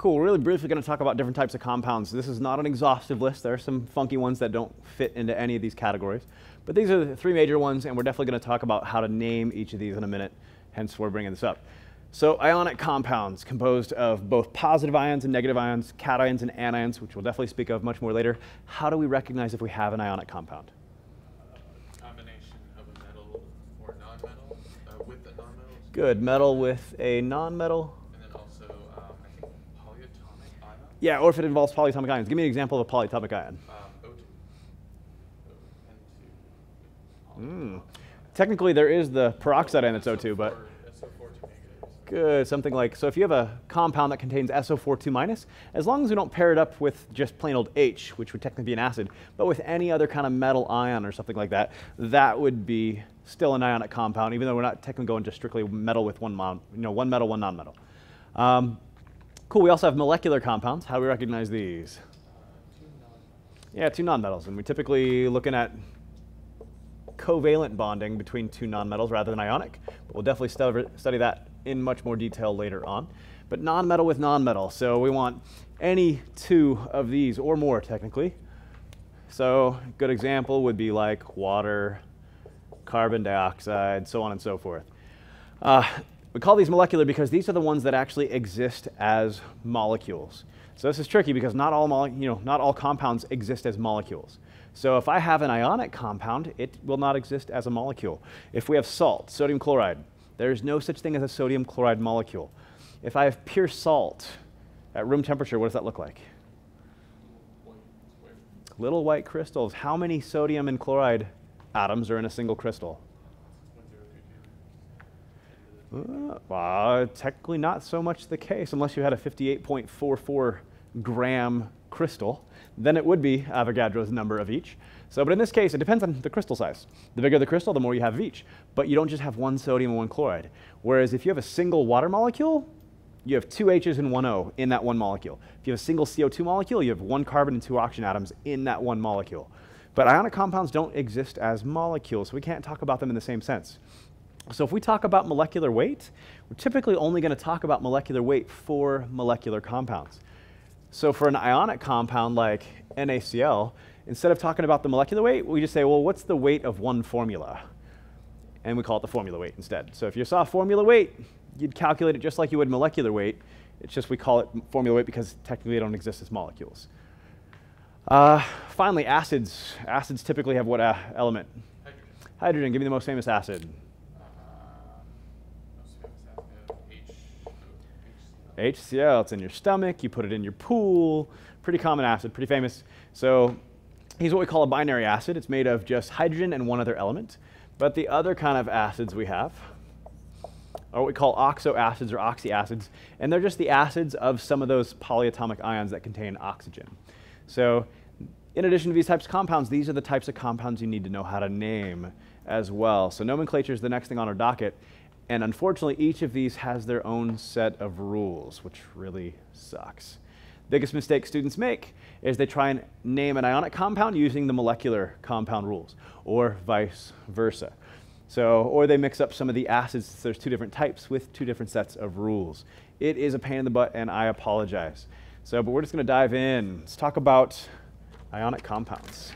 Cool, really briefly going to talk about different types of compounds. This is not an exhaustive list. There are some funky ones that don't fit into any of these categories. But these are the three major ones, and we're definitely going to talk about how to name each of these in a minute, hence we're bringing this up. So ionic compounds composed of both positive ions and negative ions, cations and anions, which we'll definitely speak of much more later. How do we recognize if we have an ionic compound? Combination of a metal or non-metal with a non-metal. Good, metal with a non-metal. And then also, I think, polyatomic ion? Yeah, or if it involves polyatomic ions. Give me an example of a polyatomic ion. O2. Mm. Technically, there is the peroxide ion that's O2, but... Good, something like, so if you have a compound that contains SO4 2-, as long as we don't pair it up with just plain old H, which would technically be an acid, but with any other kind of metal ion or something like that, that would be still an ionic compound, even though we're not technically going just strictly metal with one metal, one non-metal. Cool, we also have molecular compounds. How do we recognize these? Two non-metals, and we're typically looking at covalent bonding between two non-metals rather than ionic, but we'll definitely study that in much more detail later on. But non-metal with non-metal, so we want any two of these or more technically. So a good example would be like water, carbon dioxide, so on and so forth. We call these molecular because these are the ones that actually exist as molecules. So this is tricky because not all compounds exist as molecules. So if I have an ionic compound, it will not exist as a molecule. If we have salt, sodium chloride, there is no such thing as a sodium chloride molecule. If I have pure salt at room temperature, what does that look like? Little white crystals. How many sodium and chloride atoms are in a single crystal? Well, technically not so much the case, unless you had a 58.44 gram crystal, then it would be Avogadro's number of each. So, but in this case, it depends on the crystal size. The bigger the crystal, the more you have of each. But you don't just have one sodium and one chloride. Whereas if you have a single water molecule, you have two H's and one O in that one molecule. If you have a single CO2 molecule, you have one carbon and two oxygen atoms in that one molecule. But ionic compounds don't exist as molecules, so we can't talk about them in the same sense. So if we talk about molecular weight, we're typically only going to talk about molecular weight for molecular compounds. So for an ionic compound like NaCl, instead of talking about the molecular weight, we just say, well, what's the weight of one formula? And we call it the formula weight instead. So if you saw formula weight, you'd calculate it just like you would molecular weight. It's just we call it formula weight because technically they don't exist as molecules. Finally, acids. Acids typically have what element? Hydrogen. Hydrogen. Give me the most famous acid. HCl, it's in your stomach, you put it in your pool, pretty common acid, pretty famous. So here's what we call a binary acid. It's made of just hydrogen and one other element. But the other kind of acids we have are what we call oxoacids or oxyacids, and they're just the acids of some of those polyatomic ions that contain oxygen. So in addition to these types of compounds, these are the types of compounds you need to know how to name as well. So nomenclature is the next thing on our docket. And unfortunately, each of these has their own set of rules, which really sucks. Biggest mistake students make is they try and name an ionic compound using the molecular compound rules, or vice versa. So, or they mix up some of the acids, since there's two different types with two different sets of rules. It is a pain in the butt, and I apologize. So, but we're just going to dive in. Let's talk about ionic compounds.